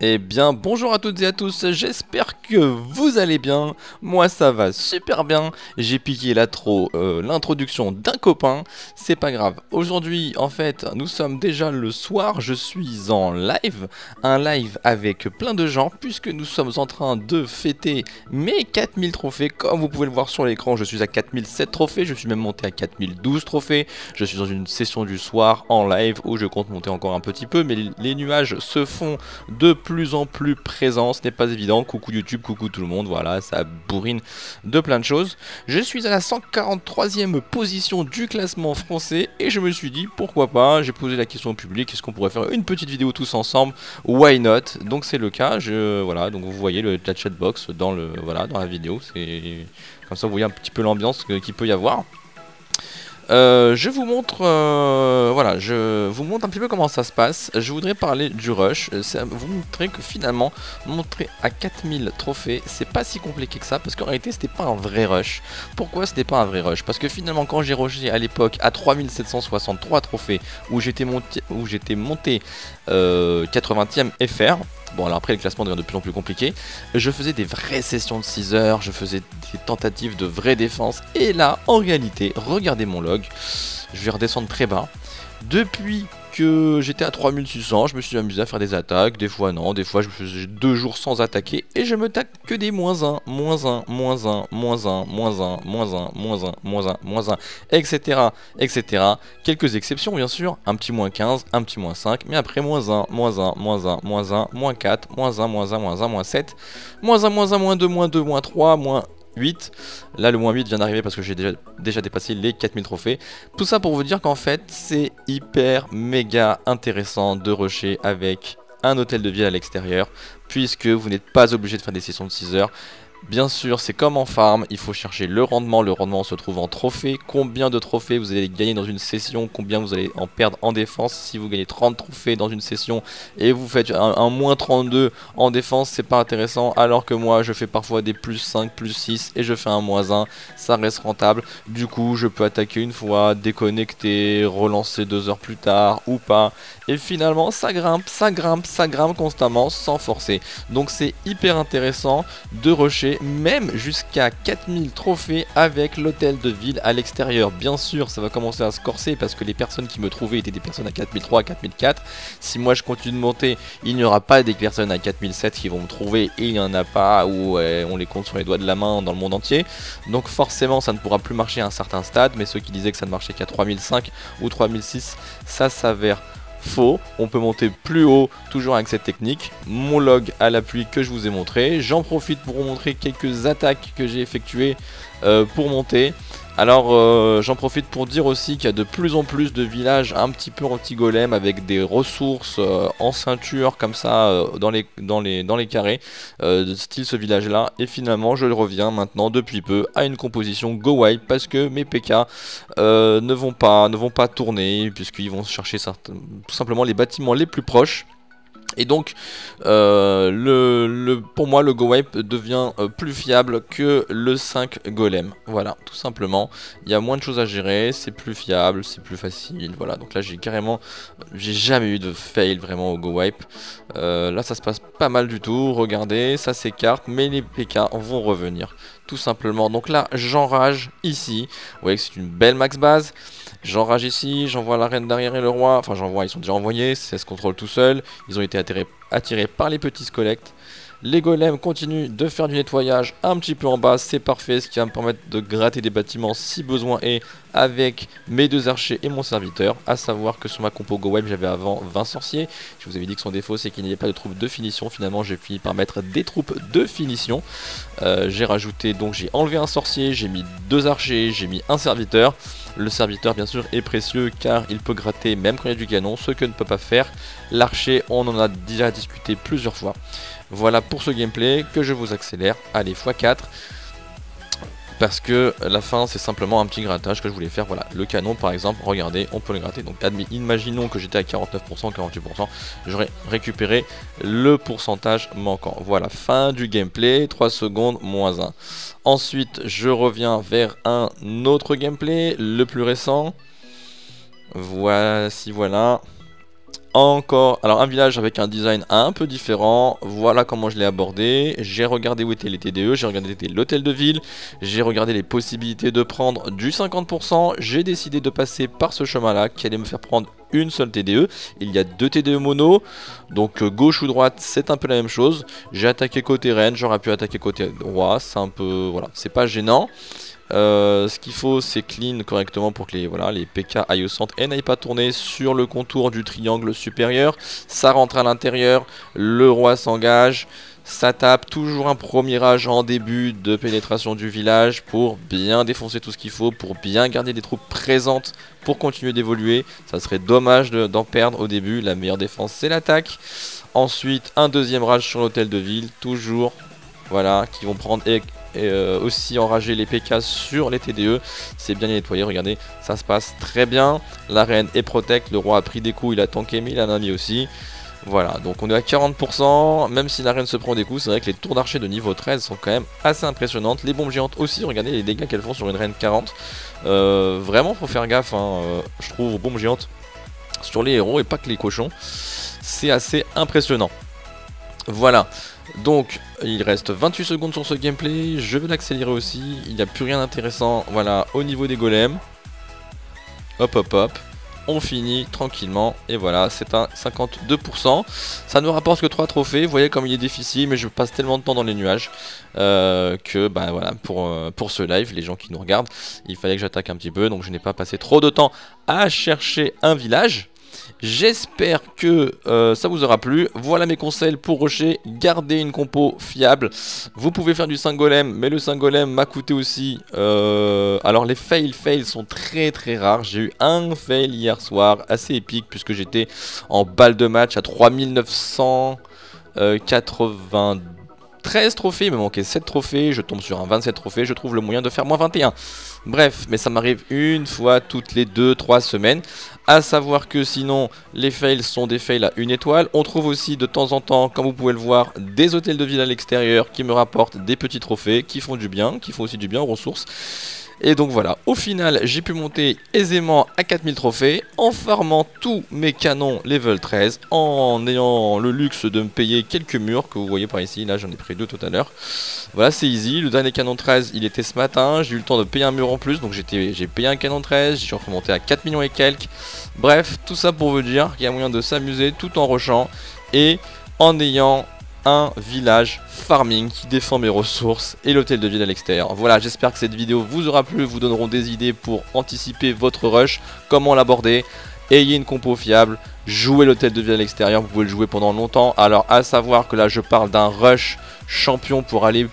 Eh bien bonjour à toutes et à tous, j'espère que vous allez bien, moi ça va super bien, j'ai piqué l'introduction d'un copain, c'est pas grave. Aujourd'hui en fait nous sommes déjà le soir, je suis en live, un live avec plein de gens puisque nous sommes en train de fêter mes 4000 trophées, comme vous pouvez le voir sur l'écran je suis à 4007 trophées, je suis même monté à 4012 trophées, je suis dans une session du soir en live où je compte monter encore un petit peu mais les nuages se font de plus en plus présent, ce n'est pas évident. Coucou YouTube, coucou tout le monde, voilà, ça bourrine de plein de choses. Je suis à la 143e position du classement français et je me suis dit pourquoi pas, j'ai posé la question au public, est-ce qu'on pourrait faire une petite vidéo tous ensemble, why not? Donc c'est le cas, voilà, donc vous voyez la chatbox dans la vidéo, c'est comme ça vous voyez un petit peu l'ambiance qu'il peut y avoir. Je vous montre voilà, je vous montre un petit peu comment ça se passe. Je voudrais parler du rush, vous montrer que finalement montrer à 4000 trophées c'est pas si compliqué que ça, parce qu'en réalité c'était pas un vrai rush. Pourquoi c'était pas un vrai rush? Parce que finalement quand j'ai rushé à l'époque à 3763 trophées, où j'étais monté 80ème FR. Bon alors après le classement devient de plus en plus compliqué. Je faisais des vraies sessions de 6 heures, je faisais des tentatives de vraies défenses. Et là en réalité, regardez mon log, je vais redescendre très bas. Depuis que j'étais à 3600, je me suis amusé à faire des attaques, des fois non, des fois je me faisais 2 jours sans attaquer et je me taque que des -1, -1, -1, -1, -1, -1, -1, -1, etc. Quelques exceptions bien sûr, un petit -15, un petit -5, mais après -1, -1, -1, -1, -1, -4, -1, -1, -1, -1, -7, -1, -1, -1, -2, -2, -3, -8, là le -8 vient d'arriver parce que j'ai déjà dépassé les 4000 trophées. Tout ça pour vous dire qu'en fait c'est hyper méga intéressant de rusher avec un hôtel de ville à l'extérieur, puisque vous n'êtes pas obligé de faire des sessions de 6 heures. Bien sûr c'est comme en farm, il faut chercher le rendement se trouve en trophées, combien de trophées vous allez gagner dans une session, combien vous allez en perdre en défense. Si vous gagnez 30 trophées dans une session et vous faites un -32 en défense, c'est pas intéressant, alors que moi je fais parfois des +5, +6 et je fais un -1, ça reste rentable. Du coup je peux attaquer une fois, déconnecter, relancer 2 heures plus tard ou pas, et finalement ça grimpe, ça grimpe, ça grimpe constamment sans forcer. Donc c'est hyper intéressant de rusher même jusqu'à 4000 trophées avec l'hôtel de ville à l'extérieur. Bien sûr ça va commencer à se corser parce que les personnes qui me trouvaient étaient des personnes à 4003, à 4004. Si moi je continue de monter, il n'y aura pas des personnes à 4007 qui vont me trouver, et il n'y en a pas, ou on les compte sur les doigts de la main dans le monde entier. Donc forcément ça ne pourra plus marcher à un certain stade, mais ceux qui disaient que ça ne marchait qu'à 3005 ou 3006, ça s'avère faux, on peut monter plus haut toujours avec cette technique. Mon log à l'appui que je vous ai montré, j'en profite pour vous montrer quelques attaques que j'ai effectuées pour monter. Alors j'en profite pour dire aussi qu'il y a de plus en plus de villages un petit peu anti-golem avec des ressources en ceinture comme ça dans les carrés de style ce village là. Et finalement je reviens maintenant depuis peu à une composition go wipe parce que mes PK ne vont pas tourner, puisqu'ils vont chercher tout simplement les bâtiments les plus proches. Et donc pour moi le go-wipe devient plus fiable que le 5 golem. Voilà, tout simplement, il y a moins de choses à gérer, c'est plus fiable, c'est plus facile. Voilà, donc là j'ai jamais eu de fail vraiment au go-wipe. Là ça se passe pas mal du tout, regardez, ça s'écarte, mais les PK vont revenir. Tout simplement, donc là j'enrage ici, vous voyez que c'est une belle max base. J'enrage ici, j'envoie la reine derrière et le roi, enfin j'envoie, ils sont déjà envoyés, ça se contrôle tout seul. Ils ont été attirés par les petits scolectes. Les golems continuent de faire du nettoyage un petit peu en bas, c'est parfait, ce qui va me permettre de gratter des bâtiments si besoin est avec mes 2 archers et mon serviteur. A savoir que sur ma compo go web j'avais avant 20 sorciers, je vous avais dit que son défaut c'est qu'il n'y avait pas de troupes de finition, finalement j'ai fini par mettre des troupes de finition. J'ai rajouté, donc j'ai enlevé un sorcier, j'ai mis 2 archers, j'ai mis un serviteur. Le serviteur bien sûr est précieux car il peut gratter même quand il y a du canon, ce que ne peut pas faire l'archer, on en a déjà discuté plusieurs fois. Voilà pour ce gameplay que je vous accélère, allez x4, parce que la fin c'est simplement un petit grattage que je voulais faire. Voilà, le canon par exemple, regardez, on peut le gratter. Donc imaginons que j'étais à 49%, 48%, j'aurais récupéré le pourcentage manquant. Voilà, fin du gameplay, 3 secondes, -1. Ensuite je reviens vers un autre gameplay, le plus récent. Voici, voilà. Encore, alors un village avec un design un peu différent. Voilà comment je l'ai abordé. J'ai regardé où étaient les TDE, j'ai regardé l'hôtel de ville, j'ai regardé les possibilités de prendre du 50%. J'ai décidé de passer par ce chemin-là qui allait me faire prendre une seule TDE. Il y a deux TDE mono, donc gauche ou droite, c'est un peu la même chose. J'ai attaqué côté reine, j'aurais pu attaquer côté roi, c'est un peu, voilà, c'est pas gênant. Ce qu'il faut, c'est clean correctement pour que les, voilà, les PK aillent au centre et n'aillent pas tourner sur le contour du triangle supérieur. Ça rentre à l'intérieur, le roi s'engage, ça tape. Toujours un premier âge en début de pénétration du village pour bien défoncer tout ce qu'il faut, pour bien garder des troupes présentes pour continuer d'évoluer. Ça serait dommage d'en perdre au début. La meilleure défense, c'est l'attaque. Ensuite, un deuxième rage sur l'hôtel de ville, toujours, voilà, qui vont prendre... Et aussi enrager les PK sur les TDE. C'est bien nettoyé, regardez, ça se passe très bien. La reine est protect, le roi a pris des coups, il a tanké, mais il en a mis aussi. Voilà, donc on est à 40%, même si la reine se prend des coups, c'est vrai que les tours d'archer de niveau 13 sont quand même assez impressionnantes. Les bombes géantes aussi, regardez les dégâts qu'elles font sur une reine 40. Vraiment, faut faire gaffe, hein, je trouve, aux bombes géantes sur les héros et pas que les cochons. C'est assez impressionnant. Voilà. Donc il reste 28 secondes sur ce gameplay, je vais l'accélérer aussi, il n'y a plus rien d'intéressant, voilà, au niveau des golems. Hop hop hop, on finit tranquillement et voilà, c'est un 52%. Ça ne rapporte que 3 trophées, vous voyez comme il est difficile, mais je passe tellement de temps dans les nuages que bah, voilà, pour ce live, les gens qui nous regardent, il fallait que j'attaque un petit peu, donc je n'ai pas passé trop de temps à chercher un village. J'espère que ça vous aura plu. Voilà mes conseils pour rusher. Gardez une compo fiable. Vous pouvez faire du 5 golem, mais le 5 golem m'a coûté aussi. Alors les fails sont très rares. J'ai eu un fail hier soir, assez épique, puisque j'étais en balle de match à 3992 13 trophées, il me manquait 7 trophées, je tombe sur un 27 trophées, je trouve le moyen de faire moins 21. Bref, mais ça m'arrive une fois toutes les 2-3 semaines. À savoir que sinon, les fails sont des fails à une étoile. On trouve aussi de temps en temps, comme vous pouvez le voir, des hôtels de ville à l'extérieur qui me rapportent des petits trophées, qui font du bien, qui font aussi du bien aux ressources. Et donc voilà, au final, j'ai pu monter aisément à 4000 trophées en farmant tous mes canons level 13, en ayant le luxe de me payer quelques murs que vous voyez par ici. Là, j'en ai pris 2 tout à l'heure. Voilà, c'est easy. Le dernier canon 13, il était ce matin. J'ai eu le temps de payer un mur en plus, donc j'ai payé un canon 13. Je suis remonté à 4 millions et quelques. Bref, tout ça pour vous dire qu'il y a moyen de s'amuser tout en rushant et en ayant... un village farming qui défend mes ressources et l'hôtel de ville à l'extérieur. Voilà, j'espère que cette vidéo vous aura plu, vous donneront des idées pour anticiper votre rush, comment l'aborder. Ayez une compo fiable, jouez l'hôtel de ville à l'extérieur, vous pouvez le jouer pendant longtemps. Alors à savoir que là je parle d'un rush champion pour aller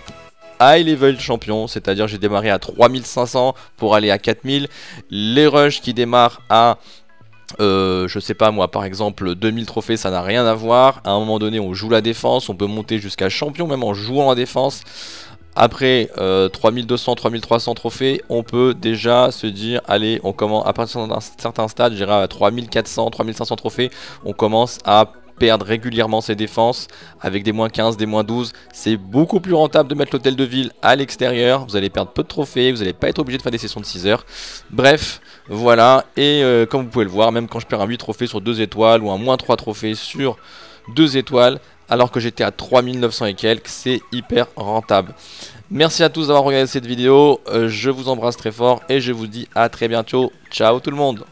high level champion, c'est-à-dire j'ai démarré à 3500 pour aller à 4000. Les rushs qui démarrent à... je sais pas moi, par exemple 2000 trophées, ça n'a rien à voir. À un moment donné on joue la défense, on peut monter jusqu'à champion même en jouant la défense. Après 3200, 3300 trophées, on peut déjà se dire, allez, on commence à partir d'un certain stade, j'irai à 3400, 3500 trophées, on commence à perdre régulièrement ses défenses avec des moins 15, des moins 12. C'est beaucoup plus rentable de mettre l'hôtel de ville à l'extérieur. Vous allez perdre peu de trophées, vous n'allez pas être obligé de faire des sessions de 6 heures. Bref, voilà. Et comme vous pouvez le voir, même quand je perds un 8 trophées sur 2 étoiles ou un moins 3 trophées sur 2 étoiles, alors que j'étais à 3900 et quelques, c'est hyper rentable. Merci à tous d'avoir regardé cette vidéo. Je vous embrasse très fort et je vous dis à très bientôt. Ciao tout le monde.